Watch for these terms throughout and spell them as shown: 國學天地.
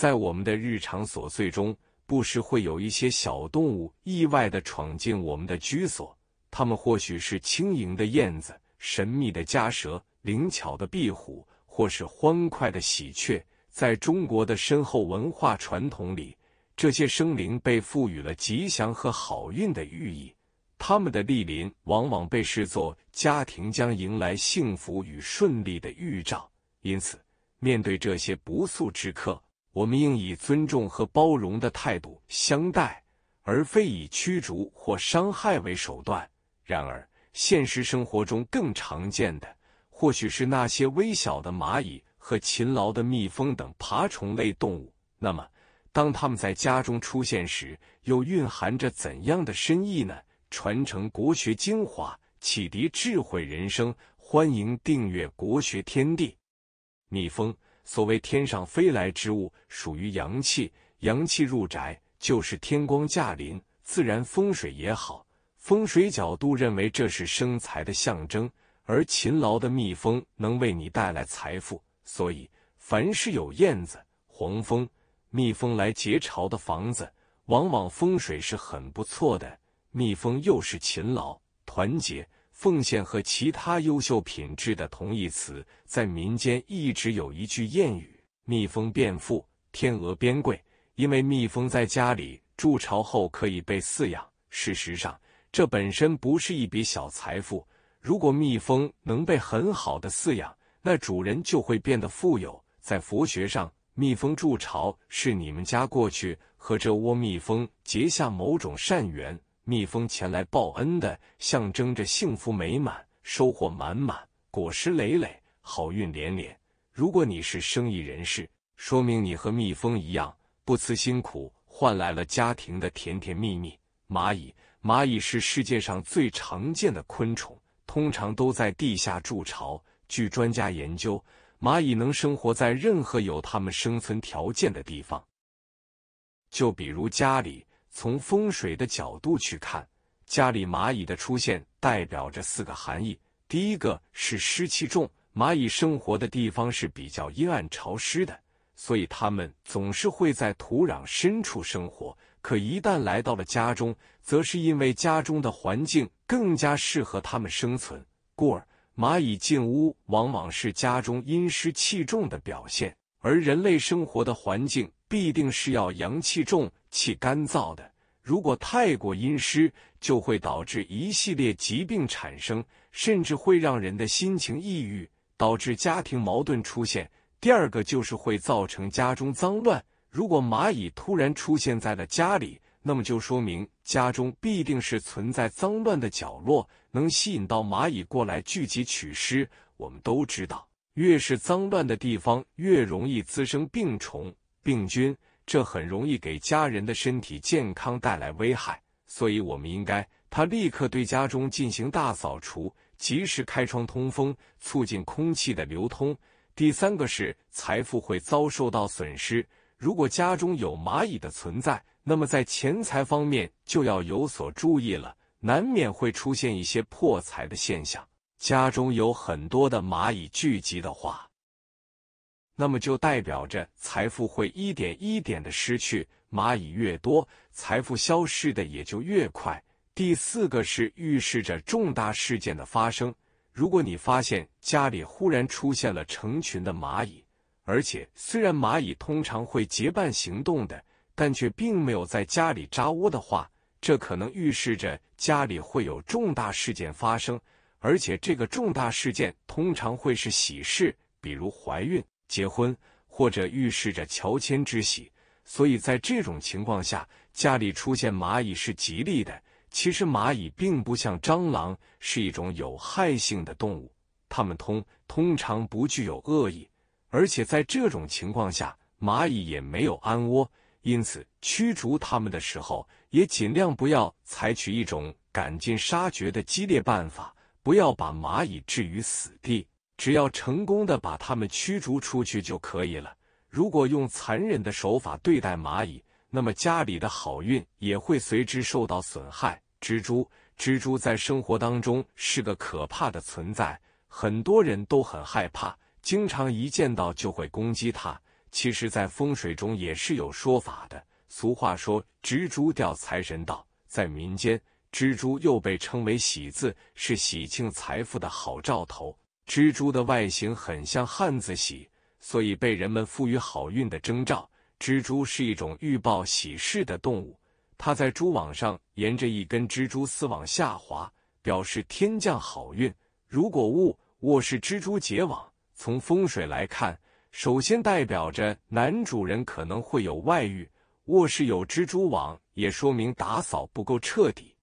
在我们的日常琐碎中，不时会有一些小动物意外地闯进我们的居所。它们或许是轻盈的燕子、神秘的家蛇、灵巧的壁虎，或是欢快的喜鹊。在中国的深厚文化传统里，这些生灵被赋予了吉祥和好运的寓意。它们的莅临往往被视作家庭将迎来幸福与顺利的预兆。因此，面对这些不速之客，我们应以尊重和包容的态度相待，而非以驱逐或伤害为手段。然而，现实生活中更常见的，或许是那些微小的蚂蚁和勤劳的蜜蜂等爬虫类动物。那么，当它们在家中出现时，又蕴含着怎样的深意呢？传承国学精华，启迪智慧人生。欢迎订阅《国学天地》。蜜蜂，所谓天上飞来之物，属于阳气。阳气入宅，就是天光驾临。自然风水也好，风水角度认为这是生财的象征，而勤劳的蜜蜂能为你带来财富。所以，凡是有燕子、黄蜂、蜜蜂来结巢的房子，往往风水是很不错的。蜜蜂又是勤劳、团结、奉献和其他优秀品质的同义词。在民间一直有一句谚语：“蜜蜂变富，天鹅变贵”，因为蜜蜂在家里筑巢后可以被饲养。事实上，这本身不是一笔小财富。如果蜜蜂能被很好的饲养，那主人就会变得富有。在佛学上，蜜蜂筑巢是你们家过去和这窝蜜蜂结下某种善缘，蜜蜂前来报恩的，象征着幸福美满、收获满满、果实累累、好运连连。如果你是生意人士，说明你和蜜蜂一样，不辞辛苦，换来了家庭的甜甜蜜蜜。蚂蚁是世界上最常见的昆虫，通常都在地下筑巢。据专家研究，蚂蚁能生活在任何有它们生存条件的地方，就比如家里。从风水的角度去看，家里蚂蚁的出现代表着4个含义。第一个是湿气重，蚂蚁生活的地方是比较阴暗潮湿的，所以它们总是会在土壤深处生活。可一旦来到了家中，则是因为家中的环境更加适合它们生存，故而蚂蚁进屋往往是家中阴湿气重的表现。而人类生活的环境必定是要阳气重、气干燥的，如果太过阴湿，就会导致一系列疾病产生，甚至会让人的心情抑郁，导致家庭矛盾出现。第二个就是会造成家中脏乱，如果蚂蚁突然出现在了家里，那么就说明家中必定是存在脏乱的角落，能吸引到蚂蚁过来聚集取食。我们都知道，越是脏乱的地方，越容易滋生病虫、病菌，这很容易给家人的身体健康带来危害，所以我们应该立刻对家中进行大扫除，及时开窗通风，促进空气的流通。第三个是财富会遭受到损失，如果家中有蚂蚁的存在，那么在钱财方面就要有所注意了，难免会出现一些破财的现象。家中有很多的蚂蚁聚集的话，那么就代表着财富会一点一点的失去，蚂蚁越多，财富消失的也就越快。第4个是预示着重大事件的发生，如果你发现家里忽然出现了成群的蚂蚁，而且虽然蚂蚁通常会结伴行动的，但却并没有在家里扎窝的话，这可能预示着家里会有重大事件发生，而且这个重大事件通常会是喜事，比如怀孕、结婚，或者预示着乔迁之喜。所以在这种情况下，家里出现蚂蚁是吉利的。其实蚂蚁并不像蟑螂，是一种有害性的动物，它们通常不具有恶意，而且在这种情况下，蚂蚁也没有安窝，因此驱逐它们的时候，也尽量不要采取一种赶尽杀绝的激烈办法，不要把蚂蚁置于死地。只要成功的把它们驱逐出去就可以了。如果用残忍的手法对待蚂蚁，那么家里的好运也会随之受到损害。蜘蛛在生活当中是个可怕的存在，很多人都很害怕，经常一见到就会攻击它。其实在风水中也是有说法的。俗话说蜘蛛吊财神到，在民间蜘蛛又被称为喜字，是喜庆财富的好兆头。蜘蛛的外形很像汉字喜，所以被人们赋予好运的征兆。蜘蛛是一种预报喜事的动物，它在蛛网上沿着一根蜘蛛丝往下滑，表示天降好运。如果物是蜘蛛结网，从风水来看，首先代表着男主人可能会有外遇。卧室有蜘蛛网，也说明打扫不够彻底。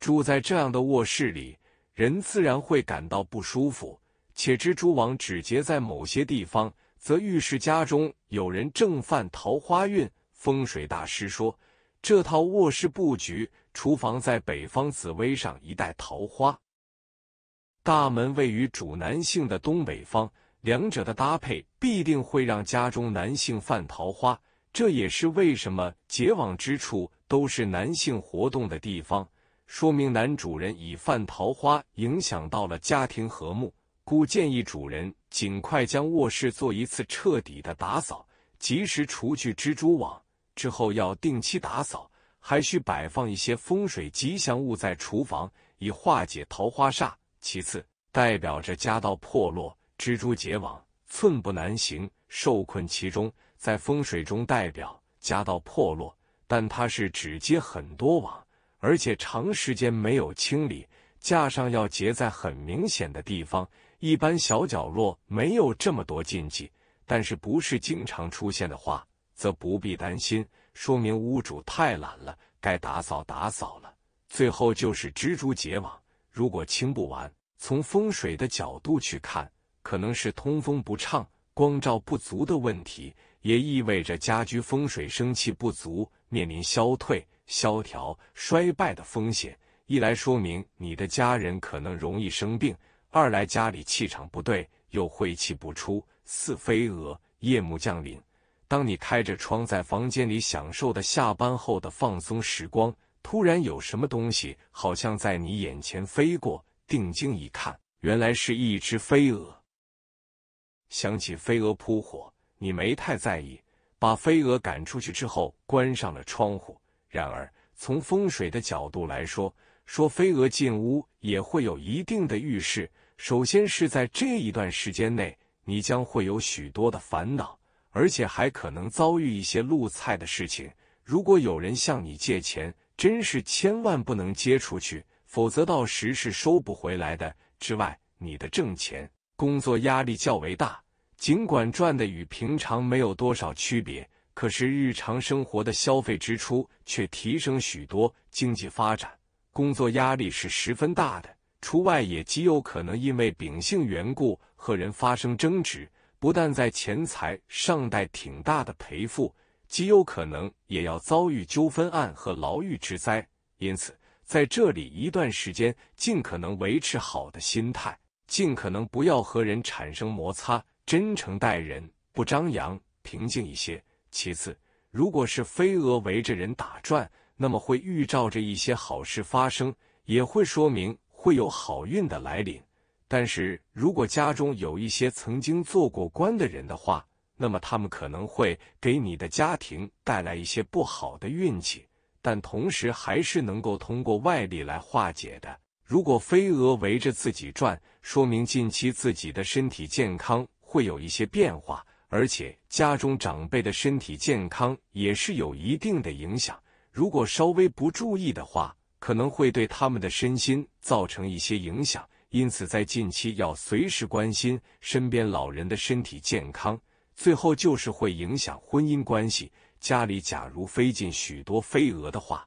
住在这样的卧室里，人自然会感到不舒服。且蜘蛛网只结在某些地方，则预示家中有人正犯桃花运。风水大师说，这套卧室布局，厨房在北方紫薇上一带桃花，大门位于主男性的东北方，两者的搭配必定会让家中男性犯桃花。这也是为什么结网之处都是男性活动的地方，说明男主人已犯桃花，影响到了家庭和睦，故建议主人尽快将卧室做一次彻底的打扫，及时除去蜘蛛网。之后要定期打扫，还需摆放一些风水吉祥物在厨房，以化解桃花煞。其次，代表着家道破落，蜘蛛结网，寸步难行，受困其中。在风水中代表家道破落，但它是只结很多网，而且长时间没有清理，架上要结在很明显的地方。一般小角落没有这么多禁忌，但是不是经常出现的话，则不必担心，说明屋主太懒了，该打扫打扫了。最后就是蜘蛛结网，如果清不完，从风水的角度去看，可能是通风不畅、光照不足的问题，也意味着家居风水生气不足，面临消退、萧条、衰败的风险。一来说明你的家人可能容易生病，二来家里气场不对，又晦气不出，似飞蛾。夜幕降临，当你开着窗在房间里享受的下班后的放松时光，突然有什么东西好像在你眼前飞过，定睛一看，原来是一只飞蛾。想起飞蛾扑火，你没太在意，把飞蛾赶出去之后关上了窗户。然而从风水的角度来说，说飞蛾进屋也会有一定的预示。首先是在这一段时间内，你将会有许多的烦恼，而且还可能遭遇一些露菜的事情。如果有人向你借钱，真是千万不能借出去，否则到时是收不回来的。之外，你的挣钱工作压力较为大，尽管赚的与平常没有多少区别，可是日常生活的消费支出却提升许多。经济发展，工作压力是十分大的，除外也极有可能因为秉性缘故和人发生争执，不但在钱财上带挺大的赔付，极有可能也要遭遇纠纷案和牢狱之灾。因此在这里一段时间，尽可能维持好的心态，尽可能不要和人产生摩擦，真诚待人，不张扬，平静一些。其次，如果是飞蛾围着人打转，那么会预兆着一些好事发生，也会说明会有好运的来临。但是如果家中有一些曾经做过官的人的话，那么他们可能会给你的家庭带来一些不好的运气，但同时还是能够通过外力来化解的。如果飞蛾围着自己转，说明近期自己的身体健康会有一些变化，而且家中长辈的身体健康也是有一定的影响。如果稍微不注意的话，可能会对他们的身心造成一些影响。因此在近期要随时关心身边老人的身体健康。最后就是会影响婚姻关系，家里假如飞进许多飞蛾的话，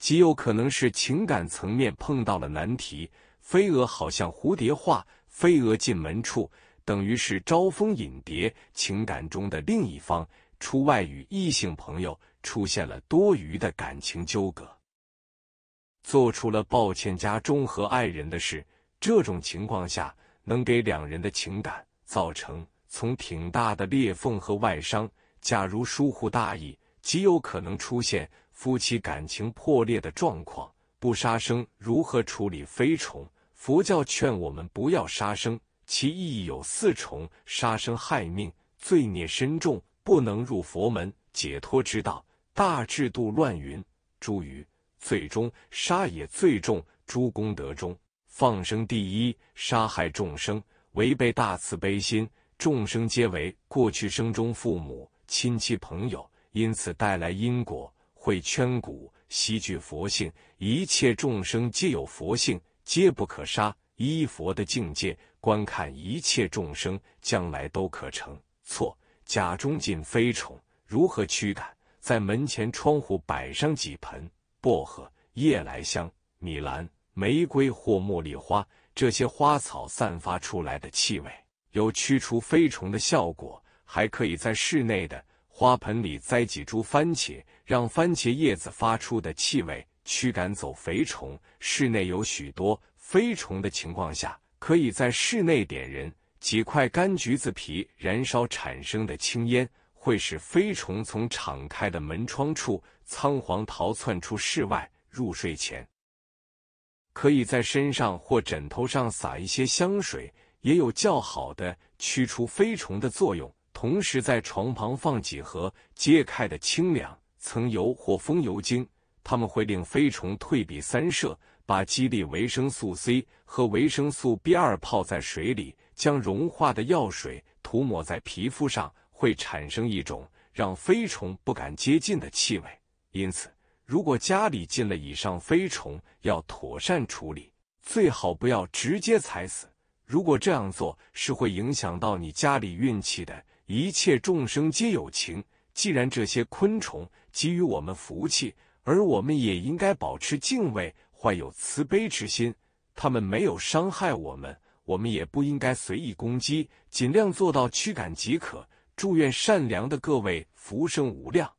极有可能是情感层面碰到了难题。飞蛾好像蝴蝶化，飞蛾进门处等于是招蜂引蝶，情感中的另一方出外与异性朋友出现了多余的感情纠葛，做出了抱歉家中和爱人的事。这种情况下，能给两人的情感造成从挺大的裂缝和外伤。假如疏忽大意，极有可能出现夫妻感情破裂的状况。不杀生，如何处理飞虫？佛教劝我们不要杀生，其意义有四重：杀生害命，罪孽深重，不能入佛门解脱之道。大智度乱云诸于最终杀也最重，诸功德中放生第一，杀害众生，违背大慈悲心，众生皆为过去生中父母、亲戚、朋友，因此带来因果，会圈蛊，悉具佛性，一切众生皆有佛性，皆不可杀。依佛的境界观看一切众生，将来都可成错。假中尽非宠，如何驱赶？在门前窗户摆上几盆薄荷、夜来香、米兰、玫瑰或茉莉花，这些花草散发出来的气味有驱除飞虫的效果。还可以在室内的花盆里栽几株番茄，让番茄叶子发出的气味驱赶走肥虫。室内有许多飞虫的情况下，可以在室内点燃几块柑橘子皮，燃烧产生的青烟会使飞虫从敞开的门窗处仓皇逃窜出室外。入睡前可以在身上或枕头上撒一些香水，也有较好的驱除飞虫的作用。同时在床旁放几盒揭开的清凉层油或风油精，它们会令飞虫退避三舍。把激励维生素 C 和维生素 B2 泡在水里，将融化的药水涂抹在皮肤上，会产生一种让飞虫不敢接近的气味。因此，如果家里进了以上飞虫，要妥善处理，最好不要直接踩死。如果这样做，是会影响到你家里运气的。一切众生皆有情，既然这些昆虫给予我们福气，而我们也应该保持敬畏，怀有慈悲之心。他们没有伤害我们，我们也不应该随意攻击，尽量做到驱赶即可。祝愿善良的各位福生无量。